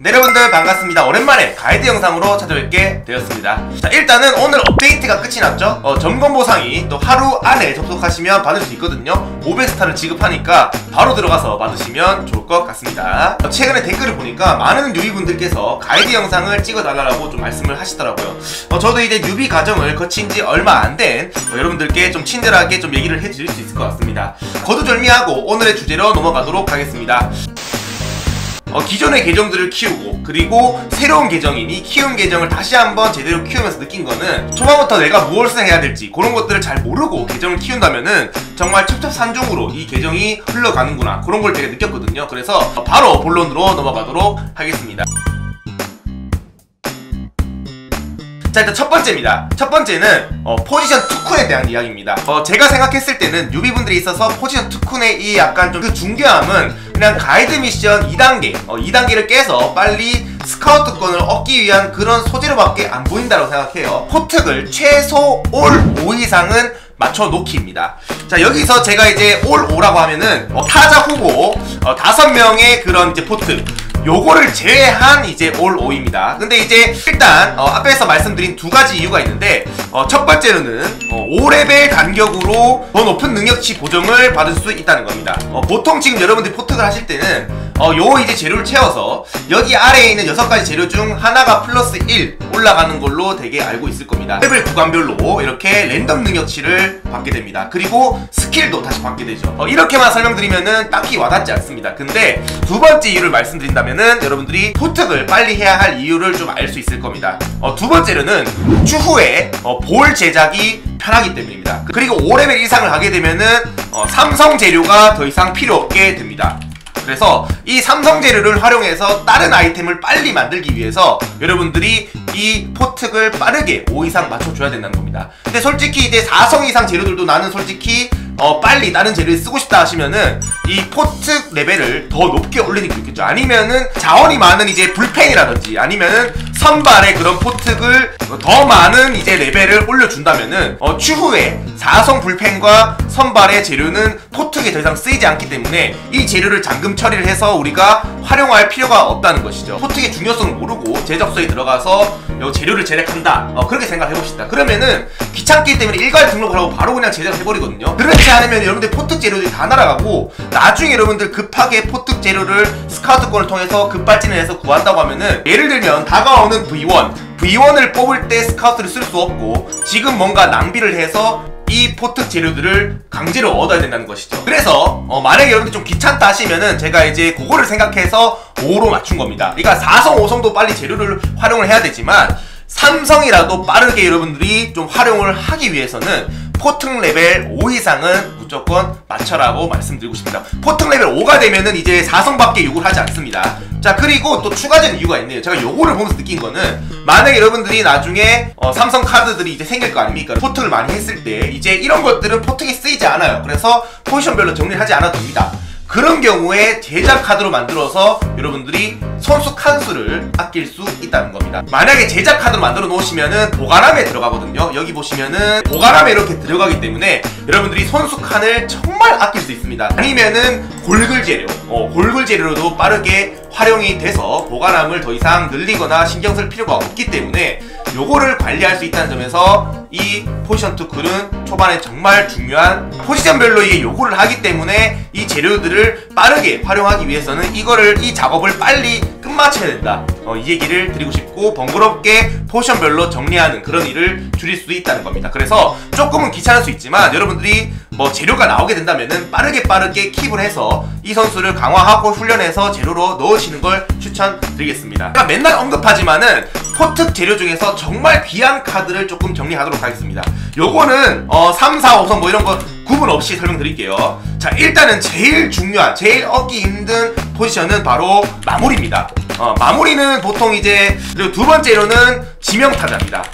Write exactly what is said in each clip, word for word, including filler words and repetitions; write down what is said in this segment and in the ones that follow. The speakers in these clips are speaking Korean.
네, 여러분들 반갑습니다. 오랜만에 가이드 영상으로 찾아뵙게 되었습니다. 자, 일단은 오늘 업데이트가 끝이 났죠. 어, 점검 보상이 또 하루 안에 접속하시면 받을 수 있거든요. 오백 스타를 지급하니까 바로 들어가서 받으시면 좋을 것 같습니다. 어, 최근에 댓글을 보니까 많은 뉴비분들께서 가이드 영상을 찍어달라고 좀 말씀을 하시더라고요. 어, 저도 이제 뉴비 과정을 거친 지 얼마 안 된 어, 여러분들께 좀 친절하게 좀 얘기를 해드릴 수 있을 것 같습니다. 거두절미하고 오늘의 주제로 넘어가도록 하겠습니다. 어, 기존의 계정들을 키우고 그리고 새로운 계정인 이 키운 계정을 다시 한번 제대로 키우면서 느낀 거는, 초반부터 내가 무엇을 해야 될지 그런 것들을 잘 모르고 계정을 키운다면은 정말 첩첩산중으로 이 계정이 흘러가는구나, 그런 걸 되게 느꼈거든요. 그래서 바로 본론으로 넘어가도록 하겠습니다. 자, 일단 첫 번째입니다. 첫 번째는 어, 포지션 투쿤에 대한 이야기입니다. 어, 제가 생각했을 때는 뉴비분들이 있어서 포지션 투쿤의 이 약간 좀 그 중요함은 그냥 가이드 미션 이 단계, 어, 이 단계를 깨서 빨리 스카우트권을 얻기 위한 그런 소재로밖에 안 보인다고 생각해요. 포특을 최소 올 오 이상은 맞춰놓기입니다. 자, 여기서 제가 이제 올 오라고 하면은 어, 타자 후보 어, 다섯 명의 그런 이제 포특, 요거를 제외한 이제 올 오입니다. 근데 이제 일단 어, 앞에서 말씀드린 두 가지 이유가 있는데, 어, 첫 번째로는 어, 오 레벨 간격으로 더 높은 능력치 보정을 받을 수 있다는 겁니다. 어, 보통 지금 여러분들이 포특을 하실 때는 어, 요 이제 재료를 채워서 여기 아래에 있는 여섯 가지 재료 중 하나가 플러스 일 올라가는 걸로 되게 알고 있을 겁니다. 레벨 구간별로 이렇게 랜덤 능력치를 받게 됩니다. 그리고 스킬도 다시 받게 되죠. 어, 이렇게만 설명드리면은 딱히 와닿지 않습니다. 근데 두 번째 이유를 말씀드린다면 여러분들이 포특을 빨리 해야 할 이유를 좀 알 수 있을 겁니다. 어, 두 번째로는 추후에 어, 볼 제작이 편하기 때문입니다. 그리고 오 레벨 이상을 가게 되면은 어, 삼성 재료가 더 이상 필요 없게 됩니다. 그래서 이 삼성 재료를 활용해서 다른 아이템을 빨리 만들기 위해서 여러분들이 이 포특을 빠르게 오 이상 맞춰줘야 된다는 겁니다. 근데 솔직히 이제 사성 이상 재료들도 나는 솔직히 어 빨리 다른 재료를 쓰고 싶다 하시면은 이 포특 레벨을 더 높게 올리는 게 좋겠죠. 아니면은 자원이 많은 이제 불펜이라든지 아니면은 선발의 그런 포특을 더 많은 이제 레벨을 올려준다면은 어 추후에 사성 불펜과 선발의 재료는 포특에 더 이상 쓰이지 않기 때문에 이 재료를 잠금 처리를 해서 우리가 활용할 필요가 없다는 것이죠. 포특의 중요성을 모르고 제작소에 들어가서 요 재료를 제작한다, 어 그렇게 생각해봅시다. 그러면은 귀찮기 때문에 일괄 등록을 하고 바로 그냥 제작해버리거든요. 그렇지 않으면 여러분들 포특 재료들이 다 날아가고, 나중에 여러분들 급하게 포특 재료를 스카우트권을 통해서 급발진을 해서 구한다고 하면은, 예를 들면 다가오는 브이 원, 브이 원을 뽑을 때 스카우트를 쓸 수 없고 지금 뭔가 낭비를 해서 이 포특 재료들을 강제로 얻어야 된다는 것이죠. 그래서 어 만약에 여러분들 좀 귀찮다 하시면은 제가 이제 그거를 생각해서 오로 맞춘 겁니다. 그러니까 사성, 오성도 빨리 재료를 활용을 해야 되지만 삼성이라도 빠르게 여러분들이 좀 활용을 하기 위해서는 포특 레벨 오 이상은 무조건 맞춰라고 말씀드리고 싶습니다. 포특 레벨 오가 되면은 이제 사성밖에 요구를 하지 않습니다. 자, 그리고 또 추가적인 이유가 있네요. 제가 요거를 보면서 느낀 거는, 만약에 여러분들이 나중에 어, 삼성 카드들이 이제 생길 거 아닙니까? 포특을 많이 했을 때 이제 이런 것들은 포특에 쓰이지 않아요. 그래서 포지션별로 정리를 하지 않아도 됩니다. 그런 경우에 제작 카드로 만들어서 여러분들이 선수 칸수를 아낄 수 있다는 겁니다. 만약에 제작 카드로 만들어 놓으시면은 보관함에 들어가거든요. 여기 보시면은 보관함에 이렇게 들어가기 때문에 여러분들이 선수 칸을 정말 아낄 수 있습니다. 아니면은 골글 재료, 어, 골글 재료로도 빠르게 활용이 돼서 보관함을 더 이상 늘리거나 신경 쓸 필요가 없기 때문에 요거를 관리할 수 있다는 점에서 이 포지션 투쿨은 초반에 정말 중요한, 포지션별로 이게 요구를 하기 때문에 이 재료들을 빠르게 활용하기 위해서는 이거를, 이 작업을 빨리 끝마쳐야 된다, 어, 이 얘기를 드리고 싶고, 번거롭게 포지션별로 정리하는 그런 일을 줄일 수 있다는 겁니다. 그래서 조금은 귀찮을 수 있지만 여러분들이 뭐 재료가 나오게 된다면은 빠르게 빠르게 킵을 해서 이 선수를 강화하고 훈련해서 재료로 넣으시는 걸 추천드리겠습니다. 제가 맨날 언급하지만은 포특 재료 중에서 정말 귀한 카드를 조금 정리하도록 하겠습니다. 요거는 어 삼, 사, 오성 뭐 이런 거 구분 없이 설명드릴게요. 자, 일단은 제일 중요한, 제일 얻기 힘든 포지션은 바로 마무리입니다. 어 마무리는 보통 이제, 그리고 두 번째로는 지명타자입니다.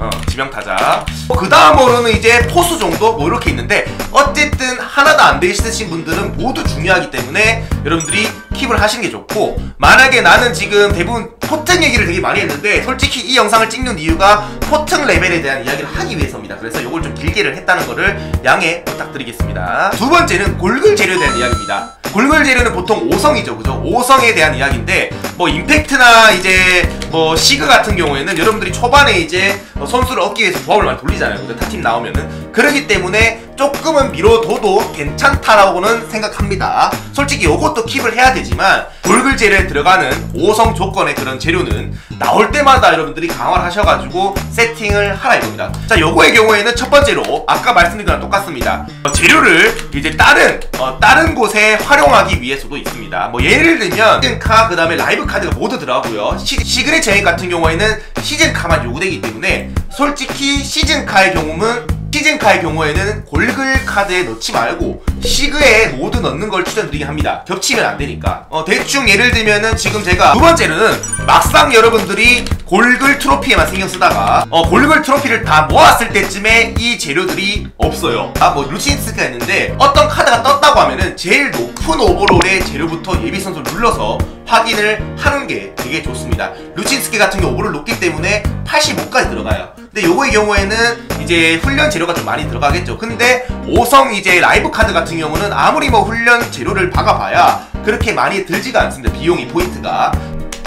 어, 지명타자. 어, 그 다음으로는 이제 포수 정도? 뭐 이렇게 있는데, 어쨌든 하나도 안 되시는 분들은 모두 중요하기 때문에 여러분들이 킵을 하시는 게 좋고, 만약에 나는 지금 대부분 포팅 얘기를 되게 많이 했는데 솔직히 이 영상을 찍는 이유가 포팅 레벨에 대한 이야기를 하기 위해서입니다. 그래서 이걸 좀 길게를 했다는 거를 양해 부탁드리겠습니다. 두 번째는 골글 재료에 대한 이야기입니다. 골글 재료는 보통 오성이죠, 그죠? 오성에 대한 이야기인데 뭐 임팩트나 이제 뭐 시그 같은 경우에는 여러분들이 초반에 이제 선수를 얻기 위해서 조합을 많이 돌리잖아요, 그죠? 타 팀 나오면은. 그렇기 때문에 조금은 미뤄둬도 괜찮다라고는 생각합니다. 솔직히 요것도 킵을 해야 되지만 골글 재료에 들어가는 오성 조건의 그런 재료는 나올 때마다 여러분들이 강화를 하셔가지고 세팅을 하라 이겁니다. 자, 요거의 경우에는 첫 번째로 아까 말씀드린 거랑 똑같습니다. 어, 재료를 이제 다른 어, 다른 곳에 활용하기 위해서도 있습니다. 뭐 예를 들면 시즌카, 그 다음에 라이브카드가 모두 들어가고요. 시, 시그니처 여행 같은 경우에는 시즌카만 요구되기 때문에 솔직히 시즌카의 경우는 시즌카의 경우에는 골글 카드에 넣지 말고 시그에 모두 넣는 걸 추천드리긴 합니다. 겹치면 안 되니까. 어, 대충 예를 들면은 지금 제가 두 번째는 막상 여러분들이 골글 트로피에만 신경 쓰다가 어, 골글 트로피를 다 모았을 때쯤에 이 재료들이 없어요. 아, 뭐 루친스가 있는데 어떤 카드가 떴다고 하면은 제일 높은 오버롤의 재료부터 예비 선수를 눌러서 확인을 하는 게 되게 좋습니다. 루친스키 같은 경우 오버를 높기 때문에 팔십오까지 들어가요. 근데 요거의 경우에는 이제 훈련 재료가 좀 많이 들어가겠죠. 근데 오성 이제 라이브 카드 같은 경우는 아무리 뭐 훈련 재료를 박아봐야 그렇게 많이 들지가 않습니다. 비용이, 포인트가.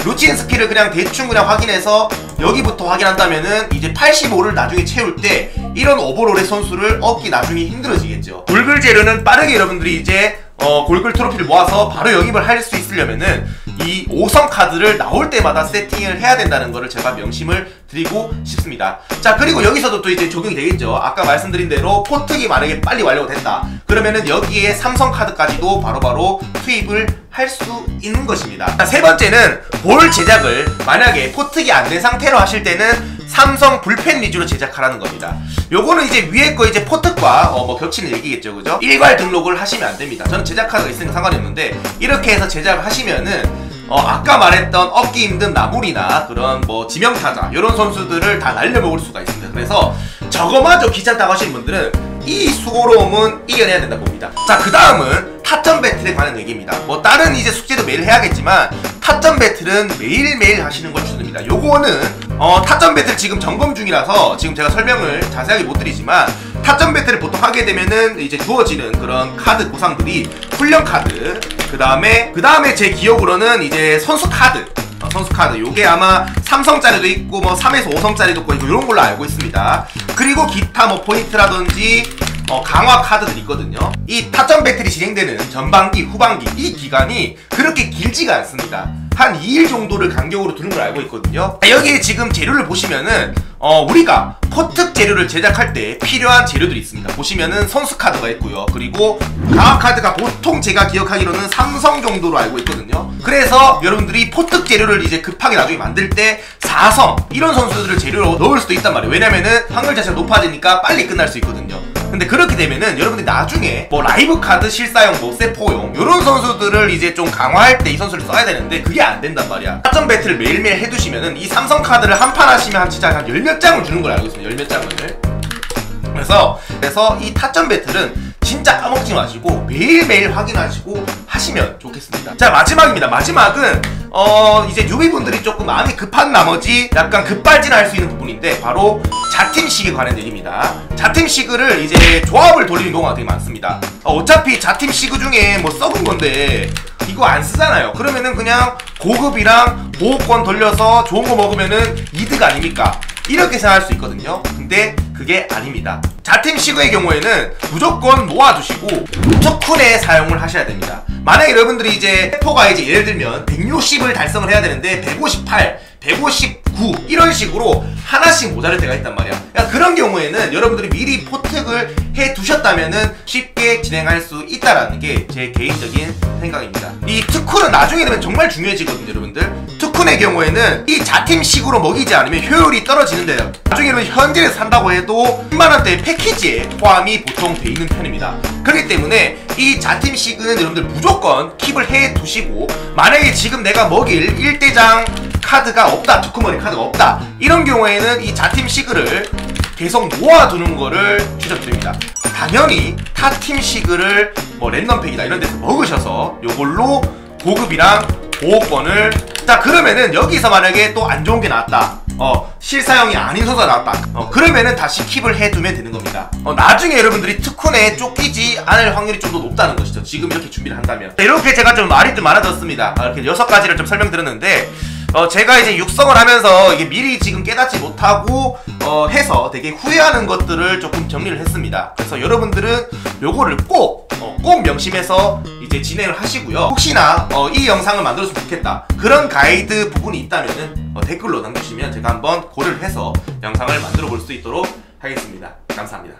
루친스키를 그냥 대충 그냥 확인해서 여기부터 확인한다면은 이제 팔십오를 나중에 채울 때 이런 오버롤의 선수를 얻기 나중에 힘들어지겠죠. 골글 재료는 빠르게 여러분들이 이제 어, 골글 트로피를 모아서 바로 영입을 할 수 있으려면은 이 오성 카드를 나올 때마다 세팅을 해야 된다는 거를 제가 명심을 드리고 싶습니다. 자, 그리고 여기서도 또 이제 적용이 되겠죠. 아까 말씀드린 대로 포특이 만약에 빨리 완료가 됐다 그러면은 여기에 삼성 카드까지도 바로바로 투입을 할 수 있는 것입니다. 자, 세 번째는 볼 제작을 만약에 포특이 안 된 상태로 하실 때는 삼성 불펜 위주로 제작하라는 겁니다. 요거는 이제 위에 거 이제 포특과 어 뭐 겹치는 얘기겠죠, 그죠? 일괄 등록을 하시면 안 됩니다. 저는 제작 카드가 있으니까 상관이 없는데 이렇게 해서 제작을 하시면은 어 아까 말했던 얻기 힘든 나물이나 그런 뭐 지명타자 이런 선수들을 다 날려먹을 수가 있습니다. 그래서 저거마저 귀찮다고 하시는 분들은 이 수고로움은 이겨내야 된다 봅니다. 자, 그 다음은 타점 배틀에 관한 얘기입니다. 뭐 다른 이제 숙제도 매일 해야겠지만 타점 배틀은 매일매일 하시는 걸 추천드립니다. 요거는 어 타점 배틀 지금 점검 중이라서 지금 제가 설명을 자세하게 못 드리지만 타점 배틀을 보통 하게 되면은 이제 주어지는 그런 카드 보상들이 훈련 카드, 그 다음에 그 다음에 제 기억으로는 이제 선수 카드 어, 선수 카드 요게 아마 삼성짜리도 있고 뭐 삼에서 오성짜리도 있고 이런 걸로 알고 있습니다. 그리고 기타 뭐 포인트라든지 어, 강화 카드들 있거든요. 이 타점 배틀이 진행되는 전반기, 후반기 이 기간이 그렇게 길지가 않습니다. 한 이일 정도를 간격으로 두는 걸 알고 있거든요. 여기에 지금 재료를 보시면은 어, 우리가 포특 재료를 제작할 때 필요한 재료들이 있습니다. 보시면은 선수 카드가 있고요. 그리고 강화 카드가 보통 제가 기억하기로는 삼성 정도로 알고 있거든요. 그래서 여러분들이 포특 재료를 이제 급하게 나중에 만들 때 사성 이런 선수들을 재료로 넣을 수도 있단 말이에요. 왜냐면은 확률 자체가 높아지니까 빨리 끝날 수 있거든요. 근데 그렇게 되면은 여러분들이 나중에 뭐 라이브 카드 실사용, 뭐 세포용 요런 선수들을 이제 좀 강화할 때 이 선수를 써야 되는데 그게 안 된단 말이야. 타점 배틀을 매일매일 해두시면은 이 삼성 카드를 한 판 하시면 한 진짜 한 열 몇 장을 주는 걸 알고 있습니다. 열 몇 장을. 그래서 그래서 이 타점 배틀은 진짜 까먹지 마시고 매일매일 확인하시고 하시면 좋겠습니다. 자, 마지막입니다. 마지막은 어 이제 뉴비분들이 조금 마음이 급한 나머지 약간 급발진할 수 있는 부분인데 바로 자팀 시그에 관한 얘기입니다. 자팀 시그를 이제 조합을 돌리는 경우가 되게 많습니다. 어, 어차피 자팀 시그 중에 뭐 썩은 건데 이거 안 쓰잖아요. 그러면은 그냥 고급이랑 보호권 돌려서 좋은 거 먹으면은 이득 아닙니까? 이렇게 생각할 수 있거든요. 근데 그게 아닙니다. 자팀 시그의 경우에는 무조건 모아주시고 토큰에 사용을 하셔야 됩니다. 만약에 여러분들이 이제 세포가 이제 예를 들면 백육십을 달성을 해야 되는데 백오십팔, 백오십구 이런 식으로 하나씩 모자랄 때가 있단 말이야. 그러니까 그런 경우에는 여러분들이 미리 포특을 해 두셨다면은 쉽게 진행할 수 있다라는 게 제 개인적인 생각입니다. 이 특훈은 나중에 되면 정말 중요해지거든요, 여러분들. 특훈의 경우에는 이 자팀식으로 먹이지 않으면 효율이 떨어지는데요. 나중에 되면 현질에서 산다고 해도 십만 원대 패키지에 포함이 보통 돼 있는 편입니다. 그렇기 때문에 이 자팀식은 여러분들 무조건 킵을 해 두시고 만약에 지금 내가 먹일 일대장 카드가 없다, 투크머니 카드가 없다 이런 경우에는 이 자팀 시그를 계속 모아두는 거를 추천드립니다. 당연히 타팀 시그를 뭐 랜덤팩이다 이런 데서 먹으셔서 요걸로 고급이랑 오억 번을. 자, 그러면은 여기서 만약에 또 안 좋은 게 나왔다, 어 실사형이 아닌 선수가 나왔다, 어 그러면은 다시 킵을 해두면 되는 겁니다. 어 나중에 여러분들이 특훈에 쫓기지 않을 확률이 좀 더 높다는 것이죠, 지금 이렇게 준비를 한다면. 이렇게 제가 좀 말이 좀 많아졌습니다. 아, 이렇게 여섯 가지를 좀 설명드렸는데, 어 제가 이제 육성을 하면서 이게 미리 지금 깨닫지 못하고 어 해서 되게 후회하는 것들을 조금 정리를 했습니다. 그래서 여러분들은 요거를 꼭 어, 꼭 명심해서 이제 진행을 하시고요. 혹시나 어, 이 영상을 만들었으면 좋겠다, 그런 가이드 부분이 있다면은 어, 댓글로 남겨주시면 제가 한번 고려를 해서 영상을 만들어 볼 수 있도록 하겠습니다. 감사합니다.